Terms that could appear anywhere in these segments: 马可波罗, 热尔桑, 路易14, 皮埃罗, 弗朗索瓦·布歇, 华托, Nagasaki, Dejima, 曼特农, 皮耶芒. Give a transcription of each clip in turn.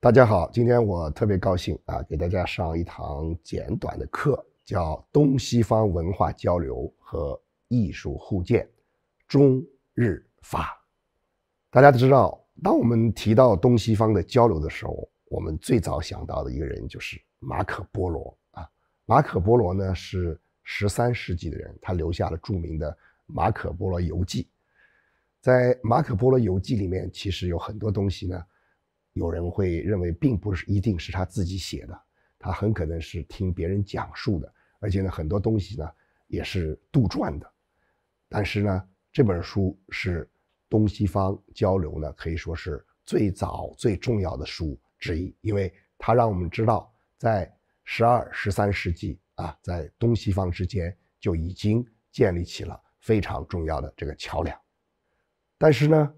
大家好，今天我特别高兴啊，给大家上一堂简短的课，叫东西方文化交流和艺术互鉴，中日法。大家都知道，当我们提到东西方的交流的时候，我们最早想到的一个人就是马可波罗啊。马可波罗呢是13世纪的人，他留下了著名的《马可波罗游记》。在《马可波罗游记》里面，其实有很多东西呢，有人会认为并不是一定是他自己写的，他很可能是听别人讲述的，而且呢，很多东西呢也是杜撰的。但是呢，这本书是东西方交流呢可以说是最早最重要的书之一，因为它让我们知道，在12、13世纪啊，在东西方之间就已经建立起了非常重要的这个桥梁。但是呢，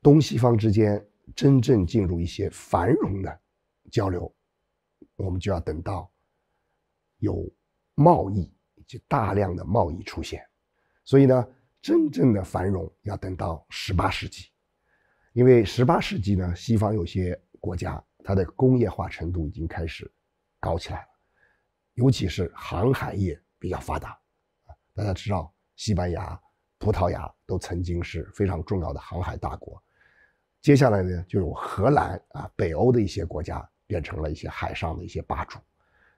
东西方之间真正进入一些繁荣的交流，我们就要等到有贸易以及大量的贸易出现。所以呢，真正的繁荣要等到18世纪，因为18世纪呢，西方有些国家它的工业化程度已经开始高起来了，尤其是航海业比较发达。大家知道，西班牙、葡萄牙都曾经是非常重要的航海大国。接下来呢，就有荷兰啊，北欧的一些国家变成了一些海上的一些霸主。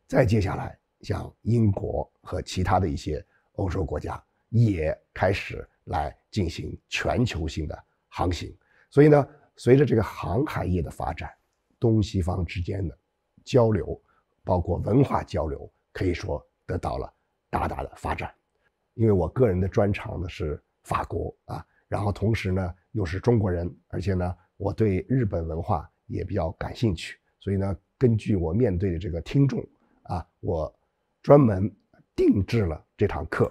再接下来，像英国和其他的一些欧洲国家也开始来进行全球性的航行。所以呢，随着这个航海业的发展，东西方之间的交流，包括文化交流，可以说得到了大大的发展。因为我个人的专长呢是法国啊，然后同时呢又是中国人，而且呢我对日本文化也比较感兴趣，所以呢根据我面对的这个听众啊，我专门定制了这堂课，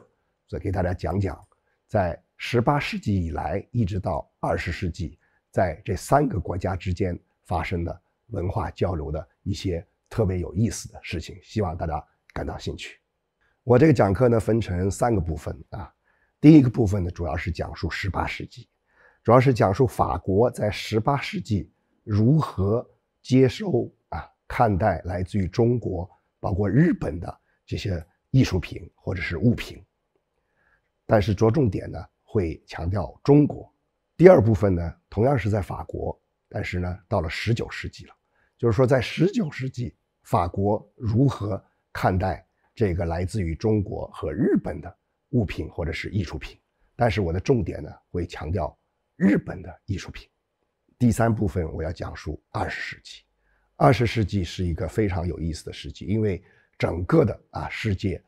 所以给大家讲讲在18世纪以来一直到20世纪，在这三个国家之间发生的文化交流的一些特别有意思的事情，希望大家感到兴趣。我这个讲课呢分成三个部分啊，第一个部分呢主要是讲述18世纪，主要是讲述法国在18世纪如何接收啊、看待来自于中国包括日本的这些艺术品或者是物品，但是着重点呢会强调中国。第二部分呢同样是在法国，但是呢到了19世纪了，就是说在19世纪法国如何看待这个来自于中国和日本的物品或者是艺术品，但是我的重点呢会强调日本的艺术品。第三部分我要讲述20世纪。20世纪是一个非常有意思的世纪，因为整个的啊世界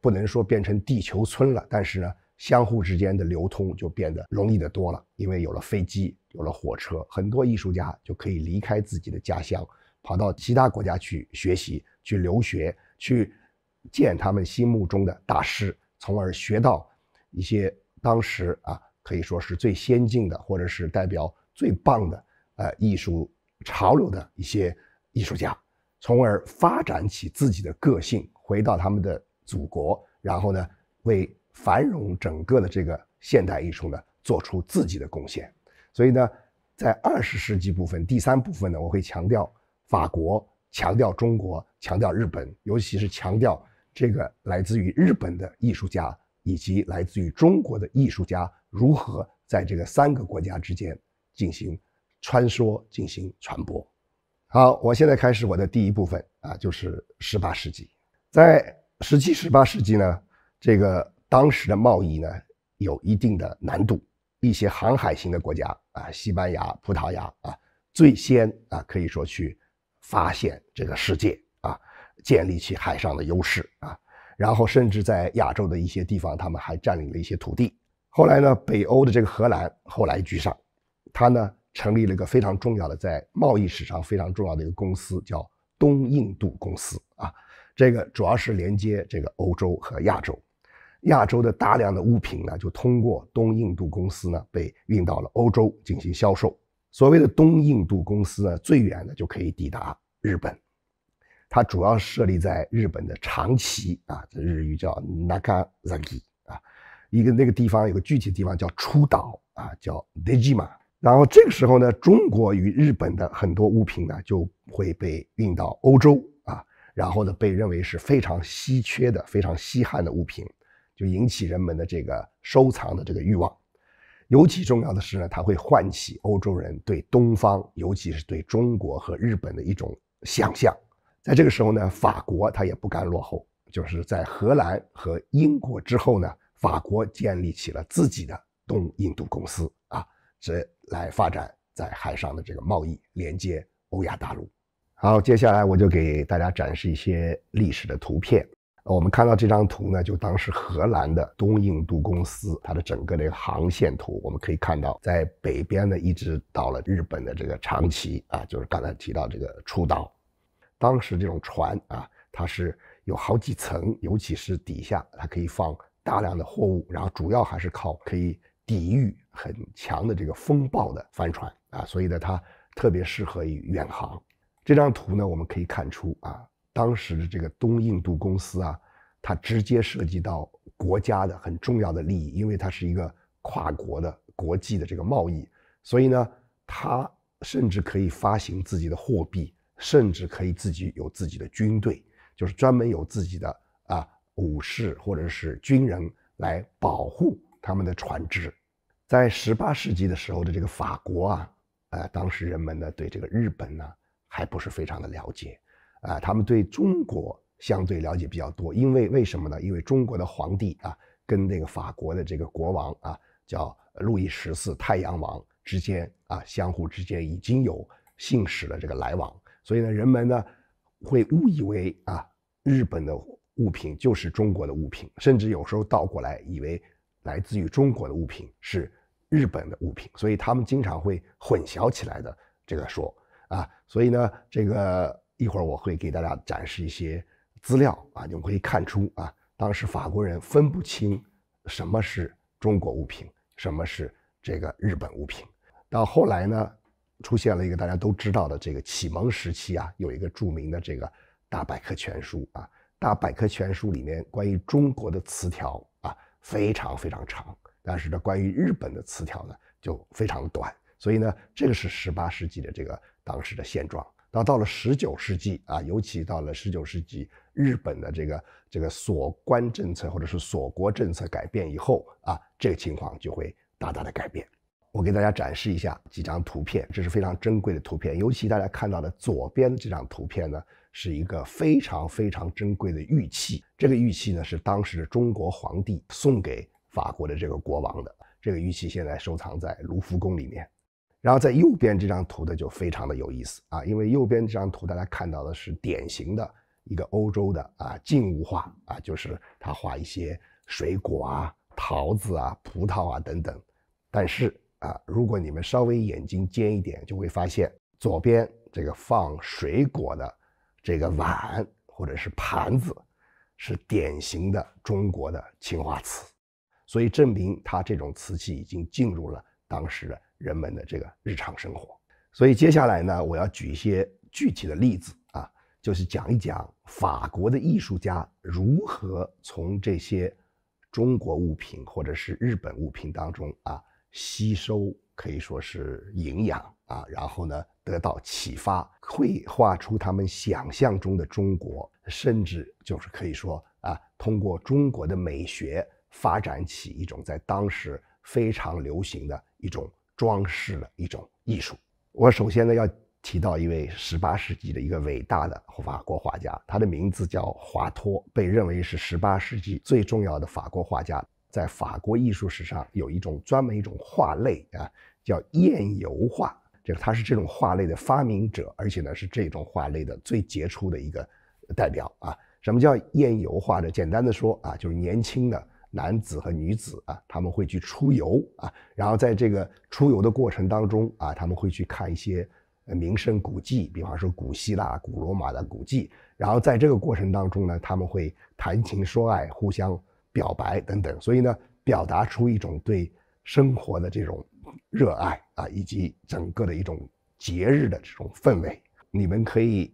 不能说变成地球村了，但是呢相互之间的流通就变得容易得多了，因为有了飞机，有了火车，很多艺术家就可以离开自己的家乡，跑到其他国家去学习、去留学、去见他们心目中的大师，从而学到一些当时啊可以说是最先进的或者是代表最棒的艺术潮流的一些艺术家，从而发展起自己的个性，回到他们的祖国，然后呢为繁荣整个的这个现代艺术呢做出自己的贡献。所以呢在20世纪部分第三部分呢，我会强调法国、强调中国、强调日本，尤其是强调这个来自于日本的艺术家以及来自于中国的艺术家如何在这个三个国家之间进行穿梭、进行传播。好，我现在开始我的第一部分啊，就是18世纪。在17、18世纪呢，这个当时的贸易呢有一定的难度，一些航海型的国家啊，西班牙、葡萄牙啊，最先啊可以说去发现这个世界啊，建立起海上的优势啊，然后甚至在亚洲的一些地方他们还占领了一些土地。后来呢北欧的这个荷兰后来居上，他呢成立了一个非常重要的在贸易史上非常重要的一个公司，叫东印度公司啊，这个主要是连接这个欧洲和亚洲，亚洲的大量的物品呢就通过东印度公司呢被运到了欧洲进行销售。所谓的东印度公司呢最远的就可以抵达日本，它主要设立在日本的长崎啊，这日语叫 Nagasaki 啊，一个那个地方有个具体地方叫出岛啊，叫 Dejima 然后这个时候呢，中国与日本的很多物品呢就会被运到欧洲啊，然后呢被认为是非常稀缺的、非常稀罕的物品，就引起人们的这个收藏的这个欲望。尤其重要的是呢，它会唤起欧洲人对东方，尤其是对中国和日本的一种想象。在这个时候呢，法国它也不甘落后，就是在荷兰和英国之后呢，法国建立起了自己的东印度公司啊，这来发展在海上的这个贸易，连接欧亚大陆。好，接下来我就给大家展示一些历史的图片。我们看到这张图呢，就当时荷兰的东印度公司它的整个这个航线图，我们可以看到，在北边呢一直到了日本的这个长崎啊，就是刚才提到这个出岛。当时这种船啊，它是有好几层，尤其是底下它可以放大量的货物，然后主要还是靠可以抵御很强的这个风暴的帆船啊，所以呢它特别适合于远航。这张图呢，我们可以看出啊，当时的这个东印度公司啊，它直接涉及到国家的很重要的利益，因为它是一个跨国的国际的这个贸易，所以呢它甚至可以发行自己的货币，甚至可以自己有自己的军队，就是专门有自己的啊武士或者是军人来保护他们的船只。在18世纪的时候的这个法国啊，当时人们呢对这个日本呢还不是非常的了解啊，他们对中国相对了解比较多，因为什么呢？因为中国的皇帝啊跟那个法国的这个国王啊叫路易14太阳王之间啊，相互之间已经有信使的这个来往。所以呢，人们呢会误以为啊，日本的物品就是中国的物品，甚至有时候倒过来以为来自于中国的物品是日本的物品，所以他们经常会混淆起来的这个说啊。所以呢，这个一会儿我会给大家展示一些资料啊，你们可以看出啊，当时法国人分不清什么是中国物品，什么是这个日本物品。到后来呢，出现了一个大家都知道的这个启蒙时期啊，有一个著名的这个大百科全书啊，大百科全书里面关于中国的词条啊非常非常长，但是呢关于日本的词条呢就非常短，所以呢这个是18世纪的这个当时的现状。到了19世纪啊，尤其到了19世纪日本的这个锁关政策或者是锁国政策改变以后啊，这个情况就会大大的改变。我给大家展示一下几张图片，这是非常珍贵的图片，尤其大家看到的左边的这张图片呢，是一个非常非常珍贵的玉器。这个玉器呢是当时中国皇帝送给法国的这个国王的，这个玉器现在收藏在卢浮宫里面。然后在右边这张图呢就非常的有意思啊，因为右边这张图大家看到的是典型的一个欧洲的啊静物画啊，就是他画一些水果啊、桃子啊、葡萄啊等等，但是啊，如果你们稍微眼睛尖一点，就会发现左边这个放水果的这个碗或者是盘子，是典型的中国的青花瓷，所以证明它这种瓷器已经进入了当时的人们的这个日常生活。所以接下来呢，我要举一些具体的例子啊，就是讲一讲法国的艺术家如何从这些中国物品或者是日本物品当中啊吸收可以说是营养啊，然后呢得到启发，绘画出他们想象中的中国，甚至就是可以说啊，通过中国的美学发展起一种在当时非常流行的一种装饰的一种艺术。我首先呢要提到一位18世纪的一个伟大的法国画家，他的名字叫华托，被认为是18世纪最重要的法国画家。在法国艺术史上有一种专门一种画类啊，叫艳油画，它是这种画类的发明者，而且呢是这种画类的最杰出的一个代表啊。什么叫艳油画呢？简单的说啊，就是年轻的男子和女子啊，他们会去出游啊，然后在这个出游的过程当中啊，他们会去看一些名胜古迹，比方说古希腊、古罗马的古迹，然后在这个过程当中呢，他们会谈情说爱，互相表白等等，所以呢表达出一种对生活的这种热爱啊，以及整个的一种节日的这种氛围。你们可以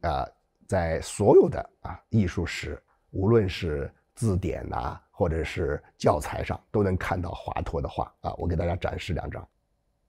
在所有的艺术史，无论是字典啊或者是教材上，都能看到华托的画啊。我给大家展示两张。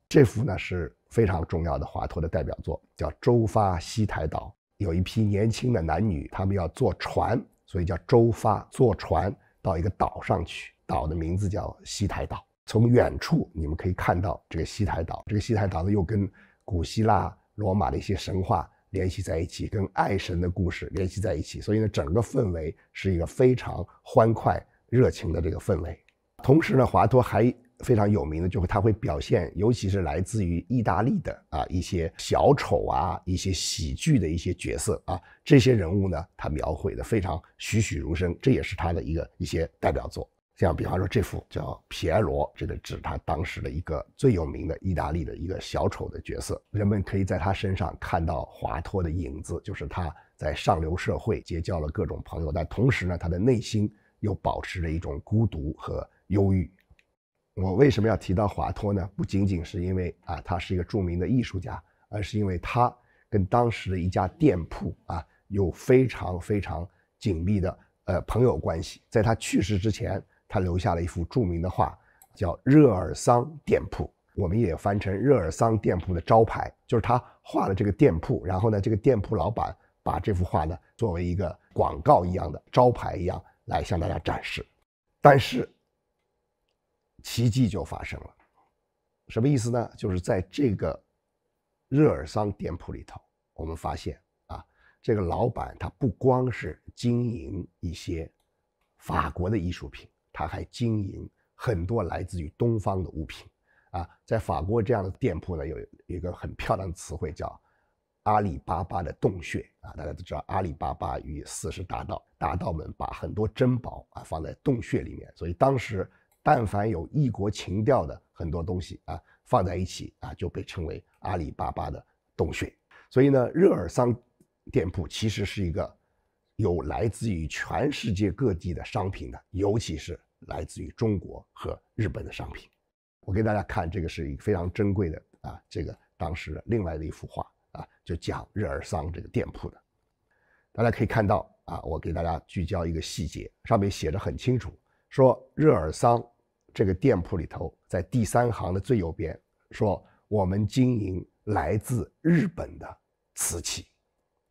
这幅呢是非常重要的华佗的代表作，叫《舟发西台岛》。有一批年轻的男女，他们要坐船，所以叫舟发，坐船到一个岛上去。岛的名字叫西台岛。从远处你们可以看到这个西台岛，这个西台岛呢又跟古希腊、罗马的一些神话联系在一起，跟爱神的故事联系在一起，所以呢，整个氛围是一个非常欢快、热情的这个氛围。同时呢，华佗还非常有名的就是他会表现，尤其是来自于意大利的一些小丑啊、一些喜剧的一些角色啊，这些人物呢，他描绘的非常栩栩如生，这也是他的一些代表作。像比方说这幅叫《皮埃罗》，这个指他当时的一个最有名的意大利的一个小丑的角色。人们可以在他身上看到华佗的影子，就是他在上流社会结交了各种朋友，但同时呢，他的内心又保持着一种孤独和忧郁。我为什么要提到华佗呢？不仅仅是因为他是一个著名的艺术家，而是因为他跟当时的一家店铺有非常非常紧密的朋友关系。在他去世之前，他留下了一幅著名的画，叫热尔桑店铺，我们也翻成热尔桑店铺的招牌，就是他画了这个店铺，然后呢，这个店铺老板把这幅画呢作为一个广告一样的招牌一样来向大家展示。但是奇迹就发生了，什么意思呢？就是在这个热尔桑店铺里头，我们发现这个老板他不光是经营一些法国的艺术品，他还经营很多来自于东方的物品在法国这样的店铺呢，有一个很漂亮的词汇叫阿里巴巴的洞穴大家都知道阿里巴巴与40大盗，大盗们把很多珍宝放在洞穴里面，所以当时但凡有异国情调的很多东西放在一起就被称为阿里巴巴的洞穴。所以呢，热尔桑店铺其实是一个有来自于全世界各地的商品的，尤其是来自于中国和日本的商品。我给大家看这个是一个非常珍贵的这个当时的另外的一幅画就讲热尔桑这个店铺的。大家可以看到我给大家聚焦一个细节，上面写着很清楚，说热尔桑这个店铺里头，在第三行的最右边说我们经营来自日本的瓷器。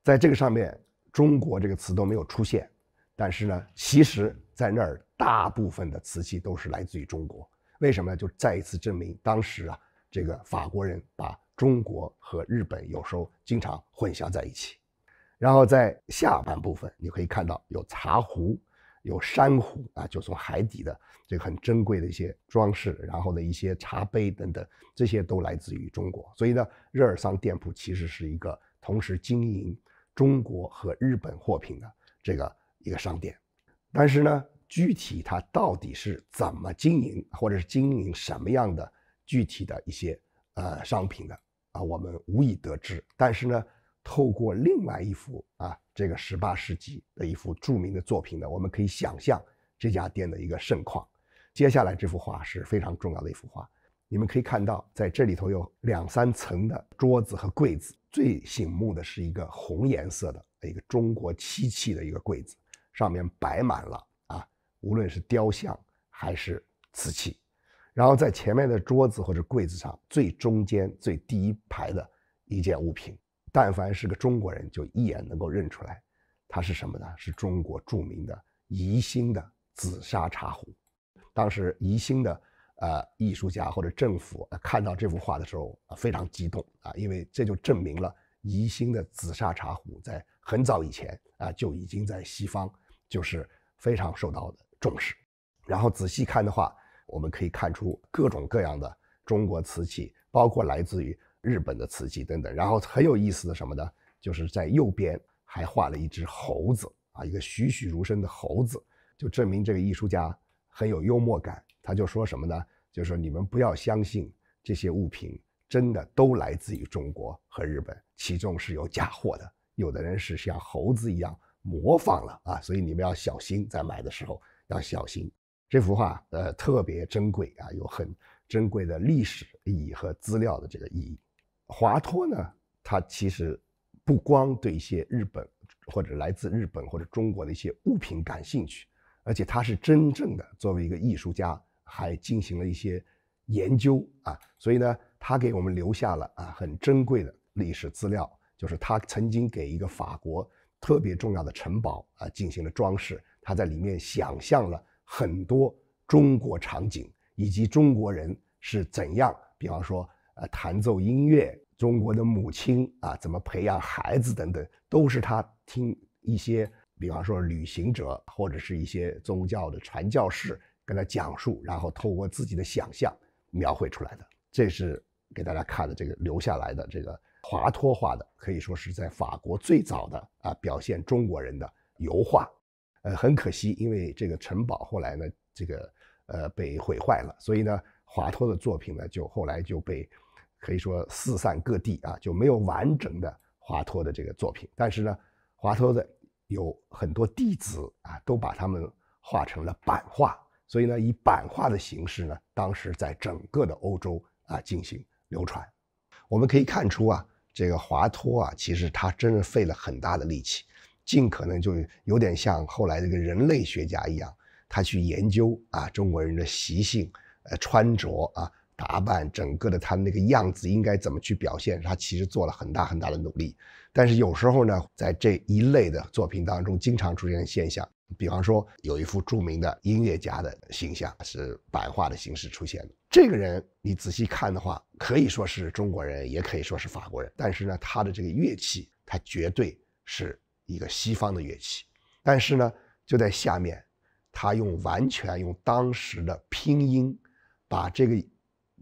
在这个上面中国这个词都没有出现，但是呢，其实在那儿大部分的瓷器都是来自于中国。为什么呢？就再一次证明当时这个法国人把中国和日本有时候经常混淆在一起。然后在下半部分你可以看到有茶壶，有珊瑚就从海底的这个很珍贵的一些装饰，然后的一些茶杯等等，这些都来自于中国。所以呢，热尔桑店铺其实是一个同时经营中国和日本货品的这个一个商店。但是呢，具体它到底是怎么经营，或者是经营什么样的具体的一些商品的我们无以得知。但是呢，透过另外一幅这个18世纪的一幅著名的作品呢，我们可以想象这家店的一个盛况。接下来这幅画是非常重要的一幅画，你们可以看到在这里头有2-3层的桌子和柜子，最醒目的是一个红颜色的一个中国漆器的一个柜子，上面摆满了无论是雕像还是瓷器。然后在前面的桌子或者柜子上最中间最第一排的一件物品，但凡是个中国人就一眼能够认出来它是什么呢？是中国著名的宜兴的紫砂茶壶。当时宜兴的艺术家或者政府看到这幅画的时候非常激动因为这就证明了宜兴的紫砂茶壶在很早以前就已经在西方就是非常受到的重视。然后仔细看的话，我们可以看出各种各样的中国瓷器，包括来自于日本的瓷器等等。然后很有意思的什么呢？就是在右边还画了一只猴子一个栩栩如生的猴子，就证明这个艺术家很有幽默感。他就说什么呢？就是说你们不要相信这些物品真的都来自于中国和日本，其中是有假货的，有的人是像猴子一样模仿了所以你们要小心，在买的时候要小心。这幅画特别珍贵有很珍贵的历史意义和资料的这个意义。华佗呢，他其实不光对一些日本或者来自日本或者中国的一些物品感兴趣，而且他是真正的作为一个艺术家还进行了一些研究啊，所以呢，他给我们留下了啊很珍贵的历史资料，就是他曾经给一个法国特别重要的城堡啊进行了装饰，他在里面想象了很多中国场景，以及中国人是怎样，比方说弹奏音乐，中国的母亲啊怎么培养孩子等等，都是他听一些比方说旅行者或者是一些宗教的传教士跟他讲述，然后透过自己的想象描绘出来的。这是给大家看的这个留下来的这个华托画的，可以说是在法国最早的啊表现中国人的油画。很可惜，因为这个城堡后来呢这个被毁坏了，所以呢华托的作品呢就后来就被可以说四散各地啊，就没有完整的华托的这个作品。但是呢华托的有很多弟子啊都把他们画成了版画，所以呢以版画的形式呢当时在整个的欧洲啊进行流传。我们可以看出啊，这个华托啊其实他真是费了很大的力气，尽可能就有点像后来这个人类学家一样，他去研究啊中国人的习性、穿着啊打扮，整个的他那个样子应该怎么去表现，他其实做了很大很大的努力。但是有时候呢在这一类的作品当中经常出现现象，比方说有一幅著名的音乐家的形象是版画的形式出现的，这个人你仔细看的话可以说是中国人也可以说是法国人，但是呢他的这个乐器他绝对是一个西方的乐器，但是呢就在下面他完全用当时的拼音把这个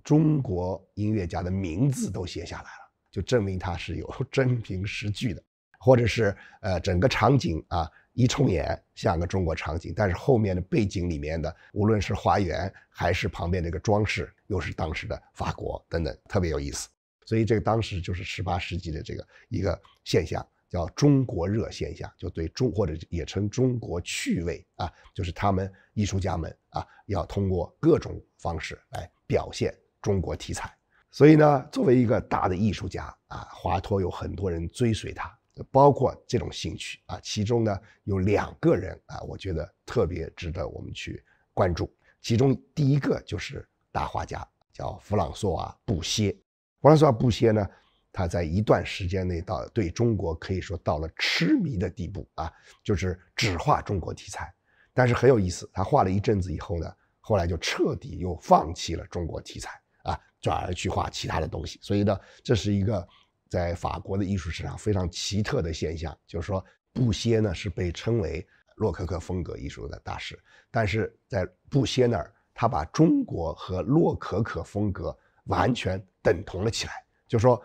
中国音乐家的名字都写下来了，就证明他是有真凭实据的。或者是整个场景啊一重演像个中国场景，但是后面的背景里面的无论是花园还是旁边这个装饰又是当时的法国等等，特别有意思。所以这个当时就是18世纪的这个一个现象叫中国热现象，就对中或者也称中国趣味啊，就是他们艺术家们啊要通过各种方式来表现中国题材。所以呢作为一个大的艺术家啊，华托有很多人追随他，包括这种兴趣啊，其中呢有2个人啊，我觉得特别值得我们去关注。其中第一个就是大画家叫弗朗索瓦·布歇。弗朗索瓦·布歇呢，他在一段时间内对中国可以说到了痴迷的地步啊，就是只画中国题材。但是很有意思，他画了一阵子以后呢，后来就彻底又放弃了中国题材啊，转而去画其他的东西。所以呢，这是一个在法国的艺术史上非常奇特的现象，就是说布歇呢是被称为洛可可风格艺术的大师，但是在布歇那儿他把中国和洛可可风格完全等同了起来，就是说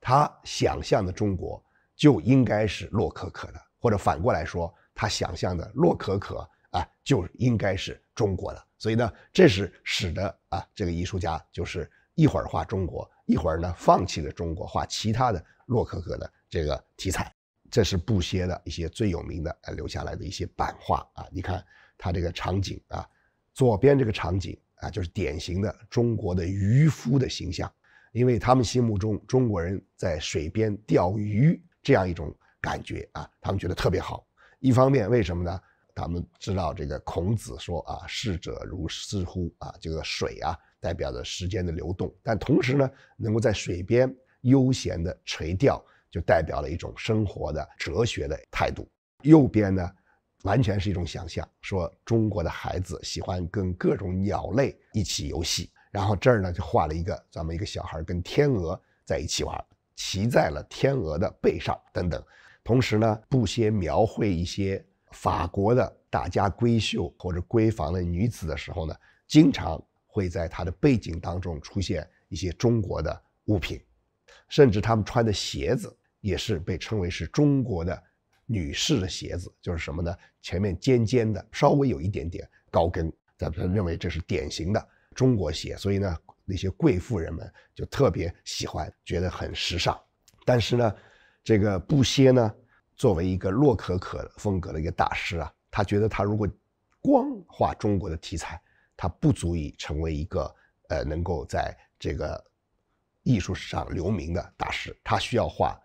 他想象的中国就应该是洛可可的，或者反过来说他想象的洛可可啊就应该是中国的。所以呢这是使得啊这个艺术家就是一会儿画中国，一会儿呢放弃了中国画其他的洛可可的这个题材。这是布歇的一些最有名的留下来的一些版画啊，你看他这个场景啊，左边这个场景啊就是典型的中国的渔夫的形象，因为他们心目中中国人在水边钓鱼这样一种感觉啊，他们觉得特别好。一方面为什么呢？他们知道这个孔子说啊逝者如斯乎啊，这个水啊代表着时间的流动，但同时呢能够在水边悠闲的垂钓就代表了一种生活的哲学的态度。右边呢完全是一种想象，说中国的孩子喜欢跟各种鸟类一起游戏，然后这儿呢就画了一个咱们一个小孩跟天鹅在一起玩，骑在了天鹅的背上等等。同时呢布歇描绘一些法国的大家闺秀或者闺房的女子的时候呢，经常会在它的背景当中出现一些中国的物品，甚至他们穿的鞋子也是被称为是中国的女士的鞋子，就是什么呢？前面尖尖的，稍微有一点点高跟，咱们认为这是典型的中国鞋，所以呢，那些贵妇人们就特别喜欢，觉得很时尚。但是呢，这个布歇呢，作为一个洛可可风格的一个大师啊，他觉得他如果光画中国的题材，他不足以成为一个能够在这个艺术史上留名的大师，他需要画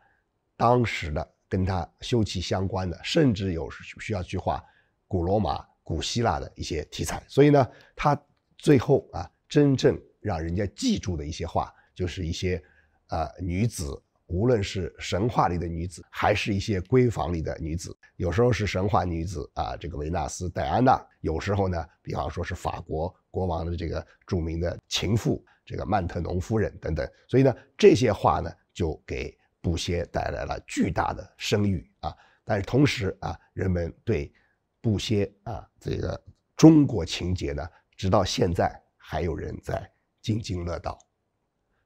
当时的跟他休戚相关的，甚至有需要去画古罗马、古希腊的一些题材。所以呢，他最后啊真正让人家记住的一些话，就是一些女子，无论是神话里的女子，还是一些闺房里的女子，有时候是神话女子啊，这个维纳斯、戴安娜，有时候呢，比方说是法国国王的这个著名的情妇，这个曼特农夫人等等。所以呢，这些话呢，就给布歇带来了巨大的声誉啊。但是同时啊，人们对布歇啊这个中国情结呢，直到现在还有人在津津乐道。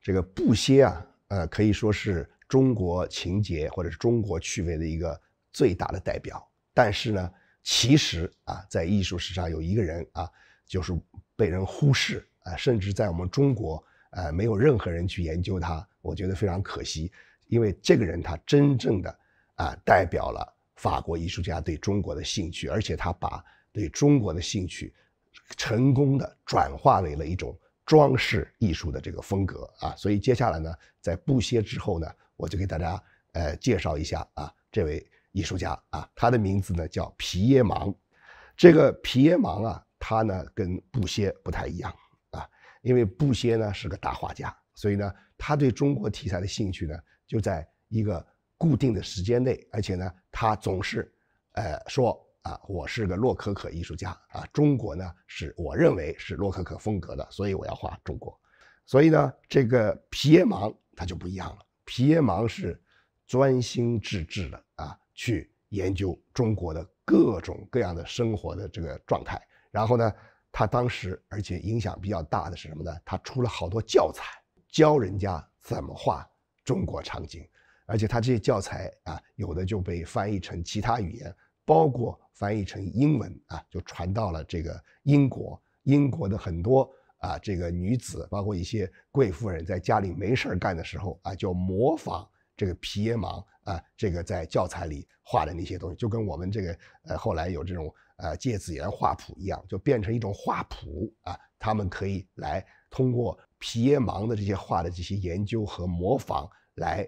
这个布歇啊，可以说是中国情结或者是中国趣味的一个最大的代表，但是呢，其实啊，在艺术史上有一个人啊，就是被人忽视啊，甚至在我们中国没有任何人去研究他，我觉得非常可惜，因为这个人他真正的代表了法国艺术家对中国的兴趣，而且他把对中国的兴趣成功的转化为了一种装饰艺术的这个风格啊，所以接下来呢，在布歇之后呢，我就给大家介绍一下啊这位艺术家啊，他的名字呢叫皮耶芒。这个皮耶芒啊，他呢跟布歇不太一样啊，因为布歇呢是个大画家，所以呢他对中国题材的兴趣呢就在一个固定的时间内，而且呢他总是说啊，我是个洛可可艺术家啊，中国呢是我认为是洛可可风格的，所以我要画中国。所以呢，这个皮耶芒他就不一样了，皮耶芒是专心致志的啊，去研究中国的各种各样的生活的这个状态。然后呢，他当时而且影响比较大的是什么呢？他出了好多教材，教人家怎么画中国场景，而且他这些教材啊，有的就被翻译成其他语言，包括翻译成英文啊，就传到了这个英国。英国的很多啊，这个女子，包括一些贵妇人，在家里没事干的时候啊，就模仿这个皮耶芒啊，这个在教材里画的那些东西，就跟我们这个后来有这种芥子园画谱一样，就变成一种画谱啊。他们可以来通过皮耶芒的这些画的这些研究和模仿，来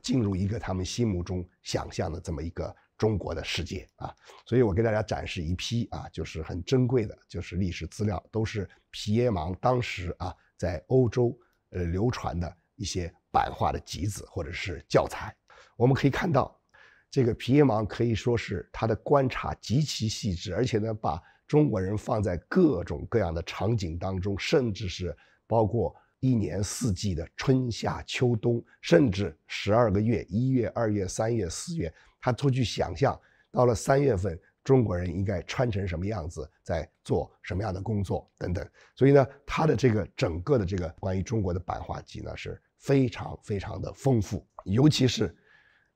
进入一个他们心目中想象的这么一个中国的世界啊，所以我给大家展示一批啊，就是很珍贵的，就是历史资料，都是皮耶芒当时啊在欧洲流传的一些版画的集子或者是教材。我们可以看到，这个皮耶芒可以说是他的观察极其细致，而且呢，把中国人放在各种各样的场景当中，甚至是包括一年四季的春夏秋冬，甚至12个月，1月、2月、3月、4月，他出去想象到了3月份中国人应该穿成什么样子，在做什么样的工作等等。所以呢，他的这个整个的这个关于中国的版画集呢是非常非常的丰富，尤其是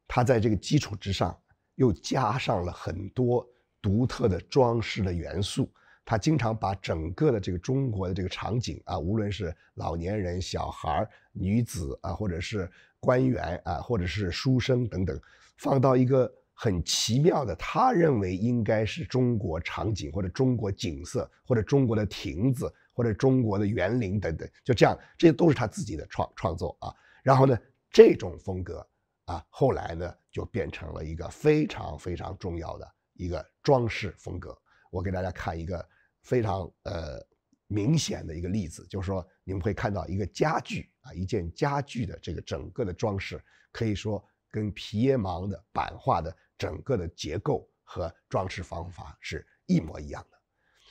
他在这个基础之上又加上了很多独特的装饰的元素。他经常把整个的这个中国的这个场景啊，无论是老年人、小孩、女子啊，或者是官员啊，或者是书生等等，放到一个很奇妙的他认为应该是中国场景或者中国景色或者中国的亭子或者中国的园林等等，就这样，这些都是他自己的创作啊。然后呢，这种风格啊，后来呢就变成了一个非常非常重要的一个装饰风格。我给大家看一个非常明显的一个例子，就是说你们会看到一个家具啊，一件家具的这个整个的装饰，可以说跟皮耶芒的版画的整个的结构和装饰方法是一模一样的。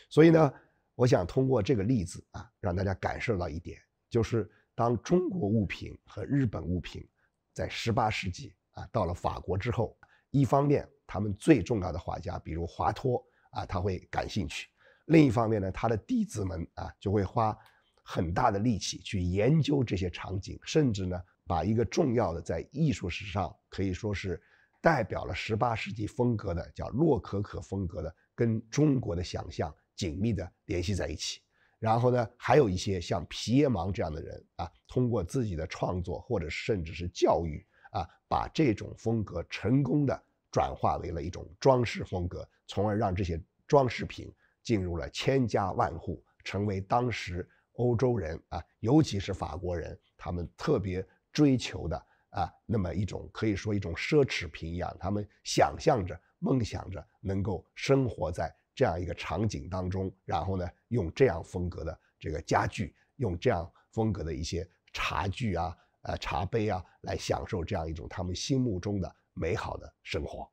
所以呢，我想通过这个例子啊，让大家感受到一点，就是当中国物品和日本物品在18世纪啊到了法国之后，一方面他们最重要的画家，比如华托啊，他会感兴趣。另一方面呢，他的弟子们啊就会花很大的力气去研究这些场景，甚至呢把一个重要的在艺术史上可以说是代表了18世纪风格的叫洛可可风格的，跟中国的想象紧密的联系在一起。然后呢，还有一些像皮耶芒这样的人啊，通过自己的创作或者甚至是教育啊，把这种风格成功的转化为了一种装饰风格，从而让这些装饰品进入了千家万户，成为当时欧洲人啊，尤其是法国人，他们特别追求的啊，那么一种可以说一种奢侈品一样，他们想象着、梦想着能够生活在这样一个场景当中，然后呢，用这样风格的这个家具用这样风格的一些茶具啊、茶杯啊，来享受这样一种他们心目中的美好的生活。